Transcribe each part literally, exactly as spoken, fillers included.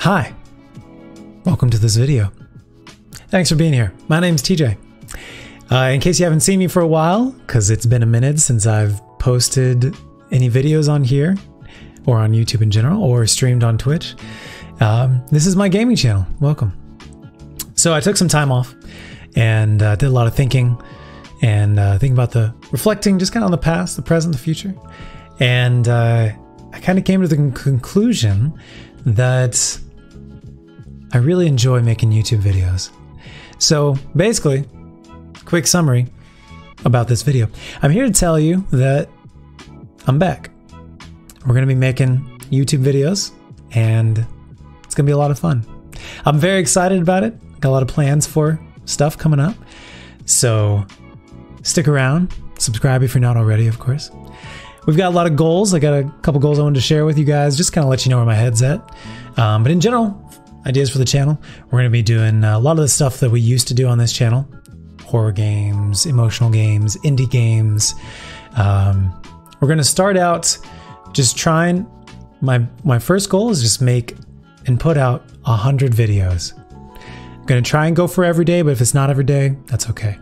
Hi, welcome to this video. Thanks for being here. My name's T J. Uh, in case you haven't seen me for a while, because it's been a minute since I've posted any videos on here, or on YouTube in general, or streamed on Twitch, um, this is my gaming channel. Welcome. So I took some time off and uh, did a lot of thinking and uh, thinking about the reflecting, just kind of on the past, the present, the future. And uh, I kind of came to the conclusion that I really enjoy making YouTube videos. So basically, quick summary about this video. I'm here to tell you that I'm back. We're gonna be making YouTube videos and it's gonna be a lot of fun. I'm very excited about it. Got a lot of plans for stuff coming up. So stick around, subscribe if you're not already, of course. We've got a lot of goals. I got a couple goals I wanted to share with you guys, just kind of let you know where my head's at. Um, but in general, ideas for the channel. We're gonna be doing a lot of the stuff that we used to do on this channel. Horror games, emotional games, indie games. Um, we're gonna start out just trying, my, my first goal is just make and put out a hundred videos. I'm gonna try and go for every day, but if it's not every day, that's okay.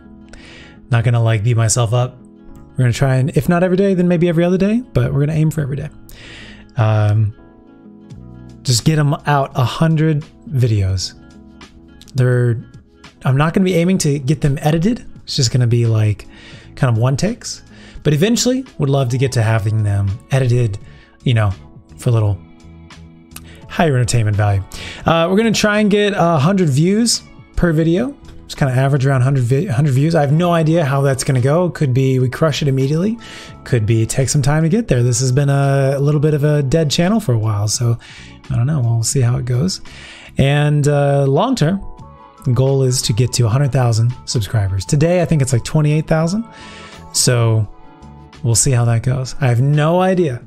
Not gonna like beat myself up. We're gonna try and, if not every day, then maybe every other day, but we're gonna aim for every day. Um, just get them out a hundred videos. They're, I'm not gonna be aiming to get them edited. It's just gonna be like kind of one takes. But eventually, would love to get to having them edited, you know, for a little higher entertainment value. Uh, we're gonna try and get uh, one hundred views per video. Just kind of average around one hundred, vi one hundred views. I have no idea how that's gonna go. Could be we crush it immediately. Could be take some time to get there. This has been a, a little bit of a dead channel for a while, so I don't know. We'll see how it goes. And uh, long term, the goal is to get to one hundred thousand subscribers. Today, I think it's like twenty-eight thousand. So we'll see how that goes. I have no idea,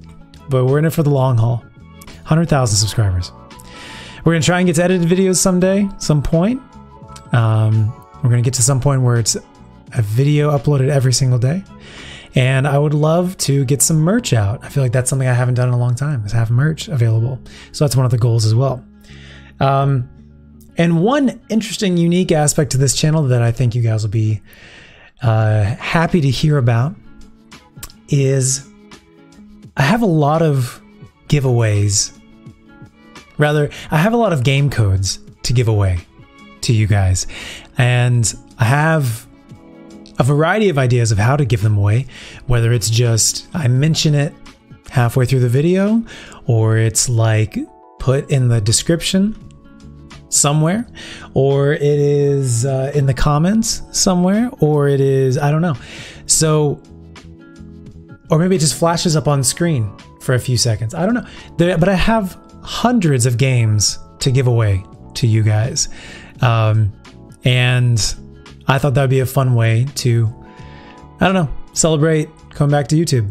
but we're in it for the long haul. one hundred thousand subscribers. We're gonna try and get to edited videos someday, some point. Um, we're gonna get to some point where it's a video uploaded every single day. And I would love to get some merch out. I feel like that's something I haven't done in a long time, is have merch available. So that's one of the goals as well. Um, and one interesting, unique aspect to this channel that I think you guys will be uh, happy to hear about is I have a lot of giveaways. Rather, I have a lot of game codes to give away to you guys. And I have a variety of ideas of how to give them away, whether it's just I mention it halfway through the video, or it's like put in the description somewhere, or it is uh, in the comments somewhere, or it is, I don't know. So, or maybe it just flashes up on screen for a few seconds. I don't know. There, but I have hundreds of games to give away to you guys. Um, and I thought that'd be a fun way to, I don't know, celebrate coming back to YouTube.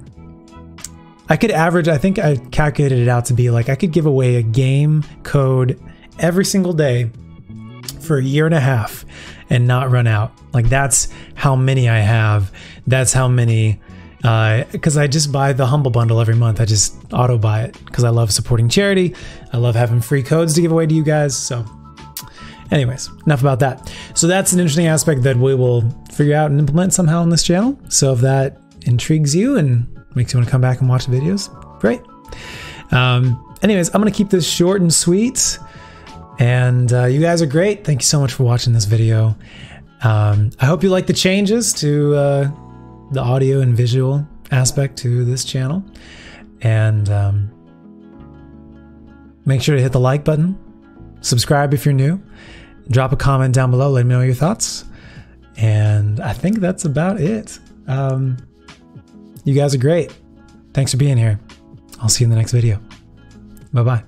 I could average, I think I calculated it out to be like, I could give away a game code every single day for a year and a half and not run out. Like that's how many I have. That's how many... Uh, cause I just buy the Humble Bundle every month. I just auto buy it cause I love supporting charity. I love having free codes to give away to you guys. So anyways, enough about that. So that's an interesting aspect that we will figure out and implement somehow on this channel. So if that intrigues you and makes you want to come back and watch the videos, great. Um, anyways, I'm going to keep this short and sweet, and uh, you guys are great. Thank you so much for watching this video. Um, I hope you like the changes to, uh, the audio and visual aspect to this channel, and um, make sure to hit the like button, subscribe if you're new, drop a comment down below, let me know your thoughts, and I think that's about it. Um, you guys are great. Thanks for being here. I'll see you in the next video. Bye-bye.